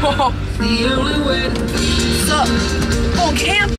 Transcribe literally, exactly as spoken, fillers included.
The only way to be up on campus.